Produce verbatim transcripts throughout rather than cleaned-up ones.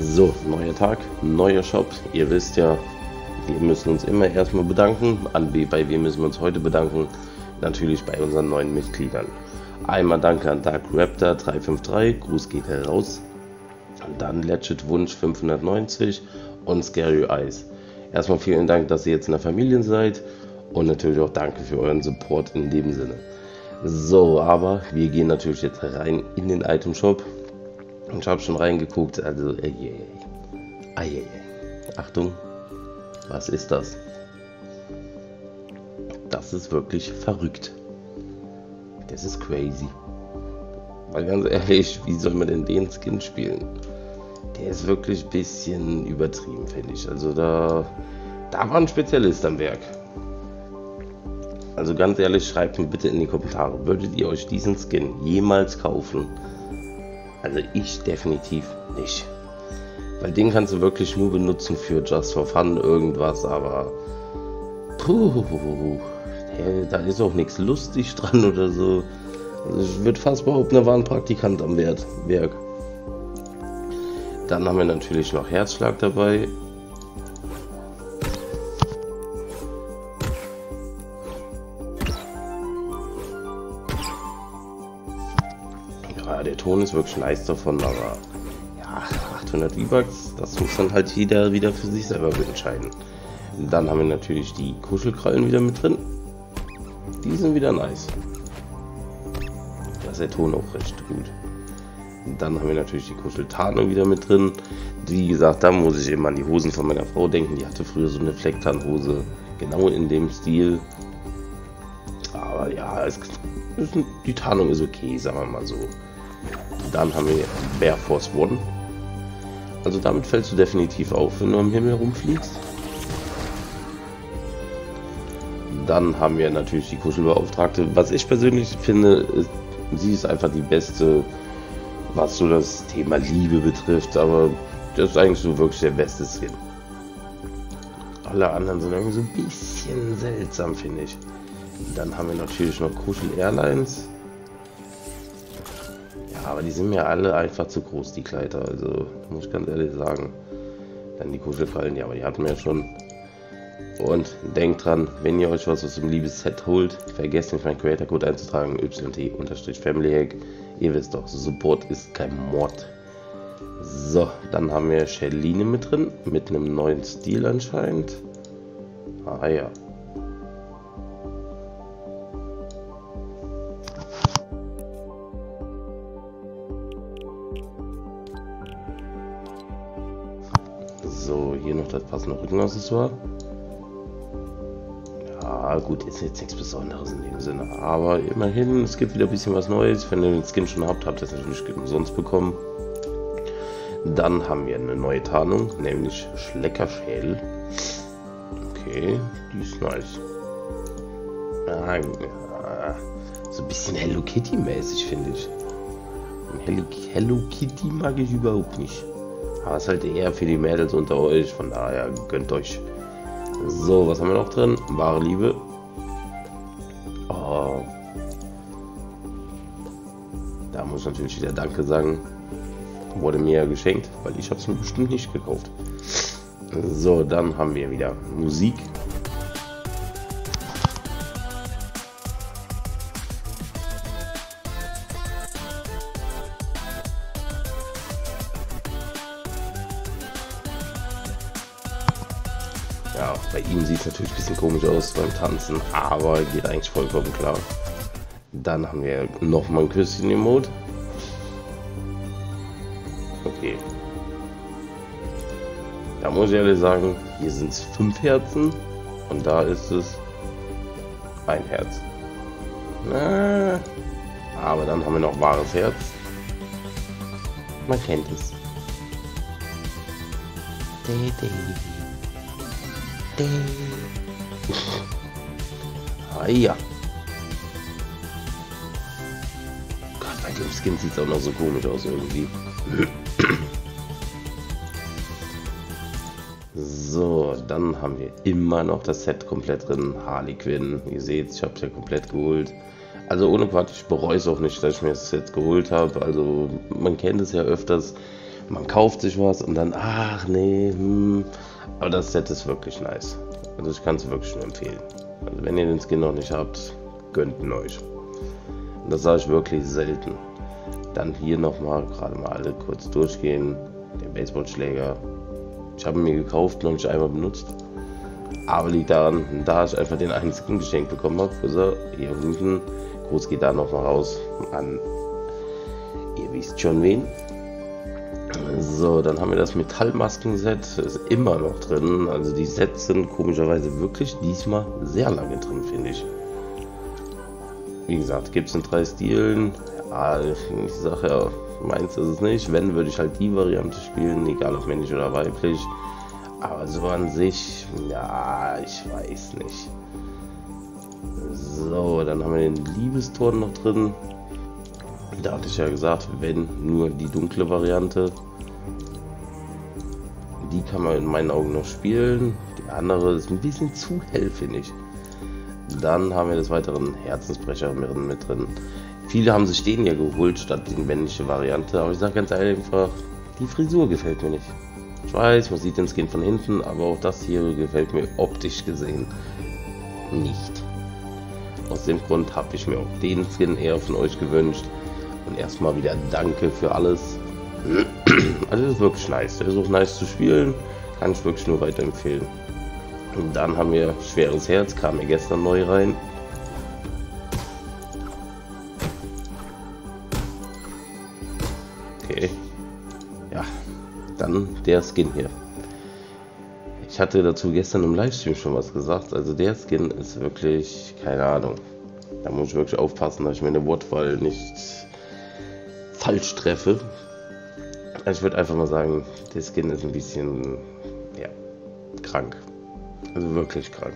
So, neuer Tag, neuer Shop. Ihr wisst ja, wir müssen uns immer erstmal bedanken. An B, bei wem müssen wir uns heute bedanken? Natürlich bei unseren neuen Mitgliedern. Einmal danke an Dark Raptor drei fünf drei, Gruß geht heraus. Dann Legit Wunsch fünfhundertneunzig und Scary Eyes. Erstmal vielen Dank, dass ihr jetzt in der Familie seid. Und natürlich auch danke für euren Support in dem Sinne. So, aber wir gehen natürlich jetzt rein in den Item Shop. Ich habe schon reingeguckt, also äh, yeah, yeah. Ah, yeah, yeah. Achtung, was ist das? Das ist wirklich verrückt. Das ist crazy. Weil ganz ehrlich, wie soll man denn den Skin spielen? Der ist wirklich ein bisschen übertrieben, finde ich. Also da, da war ein Spezialist am Werk. Also ganz ehrlich, schreibt mir bitte in die Kommentare, würdet ihr euch diesen Skin jemals kaufen? Also ich definitiv nicht. Weil den kannst du wirklich nur benutzen für Just for Fun, irgendwas, aber... Puh, der, da ist auch nichts lustig dran oder so. Also ich würde fast behaupten, da war ein Praktikant am Wert, Werk. Dann haben wir natürlich noch Herzschlag dabei. Ja, der Ton ist wirklich nice davon, aber ja, achthundert V-Bucks, das muss dann halt jeder wieder für sich selber entscheiden. Dann haben wir natürlich die Kuschelkrallen wieder mit drin. Die sind wieder nice. Da ist der Ton auch recht gut. Dann haben wir natürlich die Kuscheltarnung wieder mit drin. Wie gesagt, da muss ich immer an die Hosen von meiner Frau denken. Die hatte früher so eine Flecktarnhose, genau in dem Stil. Aber ja, es, es, die Tarnung ist okay, sagen wir mal so. Dann haben wir Bear Force One. Also damit fällst du definitiv auf, wenn du am Himmel rumfliegst. Dann haben wir natürlich die Kuschelbeauftragte. Was ich persönlich finde, ist, sie ist einfach die beste, was so das Thema Liebe betrifft, aber das ist eigentlich so wirklich der beste Skin. Alle anderen sind irgendwie so ein bisschen seltsam, finde ich. Dann haben wir natürlich noch Kuschel Airlines. Ja, aber die sind mir alle einfach zu groß, die Kleider, also muss ich ganz ehrlich sagen. Dann die Kuschelkrallen, ja, aber die hatten wir ja schon. Und denkt dran, wenn ihr euch was aus dem Liebesset holt, vergesst nicht meinen Creator-Code einzutragen, Y T Family Hack. Ihr wisst doch, Support ist kein Mord. So, dann haben wir Sherline mit drin, mit einem neuen Stil anscheinend. Ah ja. So, hier noch das passende Rückenaccessoire. Ah, gut, ist jetzt nichts Besonderes in dem Sinne, aber immerhin, es gibt wieder ein bisschen was Neues. Wenn ihr den Skin schon habt, habt ihr es natürlich umsonst bekommen. Dann haben wir eine neue Tarnung, nämlich Schleckerschädel. Okay, die ist nice. Ah, ja, so ein bisschen Hello Kitty mäßig, finde ich. Hello, Hello Kitty mag ich überhaupt nicht. Aber es ist halt eher für die Mädels unter euch, von daher gönnt euch. So, was haben wir noch drin? Wahre Liebe. Oh. Da muss ich natürlich wieder Danke sagen. Wurde mir ja geschenkt, weil ich habe es mir bestimmt nicht gekauft. So, dann haben wir wieder Musik. Ja, bei ihm sieht es natürlich ein bisschen komisch aus beim Tanzen, aber geht eigentlich vollkommen klar. Dann haben wir nochmal ein Küsschen-Emote. Okay. Da muss ich ehrlich sagen, hier sind es fünf Herzen und da ist es ein Herz. Na, aber dann haben wir noch wahres Herz. Man kennt es. De -de. Ah ja. Gott, bei dem Skin sieht es auch noch so komisch aus irgendwie. So, dann haben wir immer noch das Set komplett drin. Harley Quinn, ihr seht, ich habe es ja komplett geholt. Also ohne Quatsch, ich bereue es auch nicht, dass ich mir das Set geholt habe. Also man kennt es ja öfters. man kauft sich was und dann, ach nee, hm. Aber das Set ist wirklich nice. Also ich kann es wirklich nur empfehlen. Also wenn ihr den Skin noch nicht habt, gönnt ihn euch. Und das sage ich wirklich selten. Dann hier nochmal, gerade mal alle kurz durchgehen, den Baseballschläger. Ich habe ihn mir gekauft, noch nicht einmal benutzt. Aber liegt daran, da ich einfach den einen Skin geschenkt bekommen habe, also hier unten, Gruß geht da nochmal raus an, ihr wisst schon wen. So, dann haben wir das Metallmasken-Set, ist immer noch drin, also die Sets sind komischerweise wirklich diesmal sehr lange drin, finde ich. Wie gesagt, gibt es in drei Stilen, ja, ich sage ja, meins ist es nicht, wenn würde ich halt die Variante spielen, egal ob männlich oder weiblich. Aber so an sich, ja, ich weiß nicht. So, dann haben wir den Liebeston noch drin. Da hatte ich ja gesagt, wenn nur die dunkle Variante. Die kann man in meinen Augen noch spielen. Die andere ist ein bisschen zu hell, finde ich. Dann haben wir des Weiteren Herzensbrecher mit drin. Viele haben sich den ja geholt statt die männliche Variante. Aber ich sage ganz einfach, die Frisur gefällt mir nicht. Ich weiß, man sieht den Skin von hinten, aber auch das hier gefällt mir optisch gesehen nicht. Aus dem Grund habe ich mir auch den Skin eher von euch gewünscht. Und erstmal wieder danke für alles. Also das ist wirklich nice. Der ist auch nice zu spielen. Kann ich wirklich nur weiterempfehlen. Und dann haben wir Schweres Herz, kam mir gestern neu rein. Okay. Ja. Dann der Skin hier. Ich hatte dazu gestern im Livestream schon was gesagt. Also der Skin ist wirklich, keine Ahnung. Da muss ich wirklich aufpassen, dass ich meine Wortwahl nicht falsch treffe. Also ich würde einfach mal sagen, der Skin ist ein bisschen, ja, krank. Also wirklich krank.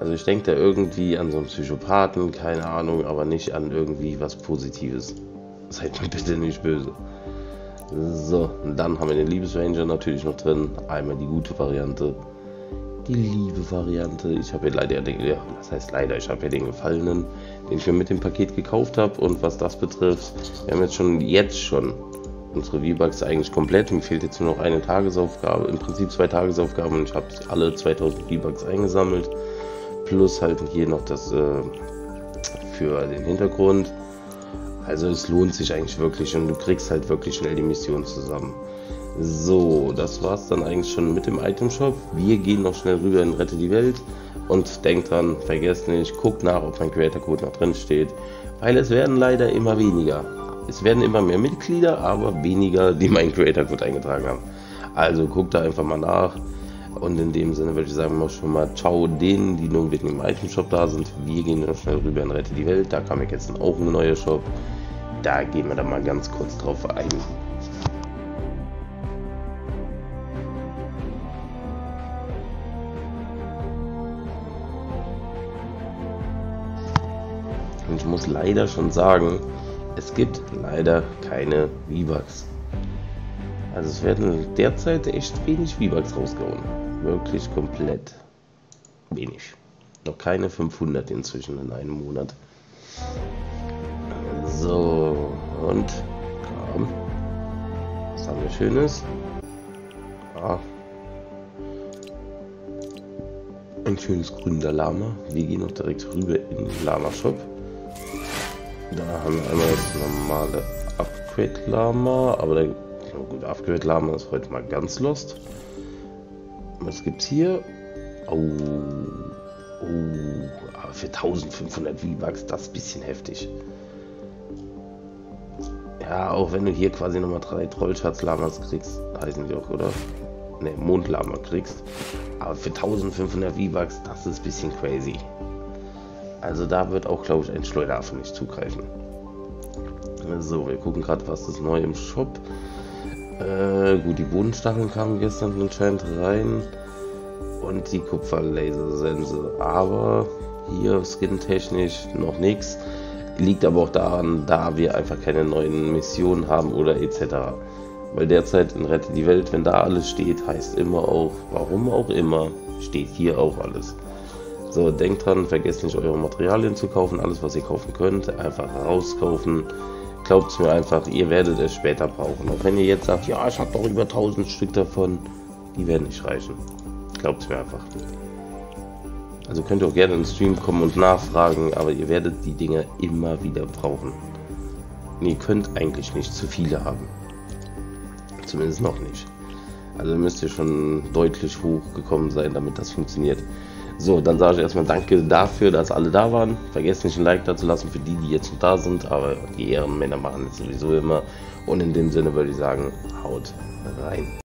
Also ich denke da irgendwie an so einen Psychopathen, keine Ahnung, aber nicht an irgendwie was Positives. Seid mir bitte nicht böse. So, und dann haben wir den Liebesranger natürlich noch drin. Einmal die gute Variante, die liebe Variante. Ich habe hier leider den, ja, das heißt leider, ich habe hier den Gefallenen, den ich mir mit dem Paket gekauft habe. Und was das betrifft, wir haben jetzt schon, jetzt schon unsere V-Bucks eigentlich komplett. Mir fehlt jetzt nur noch eine Tagesaufgabe, im Prinzip zwei Tagesaufgaben. Und ich habe alle zweitausend V-Bucks eingesammelt. Plus halt hier noch das äh, für den Hintergrund. Also es lohnt sich eigentlich wirklich und du kriegst halt wirklich schnell die Mission zusammen. So, das war's dann eigentlich schon mit dem Item Shop. Wir gehen noch schnell rüber in Rette die Welt und denkt dran, vergesst nicht, guckt nach, ob mein Creator Code noch drin steht, weil es werden leider immer weniger. Es werden immer mehr Mitglieder, aber weniger, die meinen Creator Code eingetragen haben. Also guckt da einfach mal nach und in dem Sinne würde ich sagen, mal schon mal ciao denen, die nur wegen dem Item Shop da sind. Wir gehen noch schnell rüber in Rette die Welt, da kam ja gestern auch ein neuer Shop. Da gehen wir dann mal ganz kurz drauf ein. Und ich muss leider schon sagen, es gibt leider keine V-Bucks. Also es werden derzeit echt wenig V-Bucks rausgehauen. Wirklich komplett wenig. Noch keine fünfhundert inzwischen in einem Monat. So, und komm, was haben wir Schönes? Ah. Ein schönes grüner Lama. Wir gehen noch direkt rüber in den Lama Shop. Da haben wir einmal das normale Upgrade Lama, aber der oh gut, Upgrade Lama ist heute mal ganz lost. Was gibt's hier? Oh, oh, aber für eintausendfünfhundert V-Bucks, das ist ein bisschen heftig. Ja, auch wenn du hier quasi nochmal drei Trollschatz-Lamas kriegst, heißen die auch, oder? Ne, Mondlama kriegst. Aber für eintausendfünfhundert V-Bucks, das ist ein bisschen crazy. Also da wird auch, glaube ich, ein Schleuderaffe nicht zugreifen. So, wir gucken gerade, was ist neu im Shop. Äh, gut, die Bodenstacheln kamen gestern anscheinend rein. Und die Kupferlasersense. Aber hier skintechnisch noch nichts. Liegt aber auch daran, da wir einfach keine neuen Missionen haben oder et cetera. Weil derzeit in Rette die Welt, wenn da alles steht, heißt immer auch, warum auch immer, steht hier auch alles. So, denkt dran, vergesst nicht eure Materialien zu kaufen, alles was ihr kaufen könnt, einfach rauskaufen. Glaubt's mir einfach, ihr werdet es später brauchen. Auch wenn ihr jetzt sagt, ja, ich habe doch über tausend Stück davon, die werden nicht reichen. Glaubt's mir einfach. Also könnt ihr auch gerne in den Stream kommen und nachfragen, aber ihr werdet die Dinger immer wieder brauchen. Und ihr könnt eigentlich nicht zu viele haben. Zumindest noch nicht. Also müsst ihr schon deutlich hochgekommen sein, damit das funktioniert. So, dann sage ich erstmal danke dafür, dass alle da waren. Vergesst nicht ein Like da zu lassen für die, die jetzt noch da sind, aber die Ehrenmänner machen es sowieso immer. Und in dem Sinne würde ich sagen, haut rein.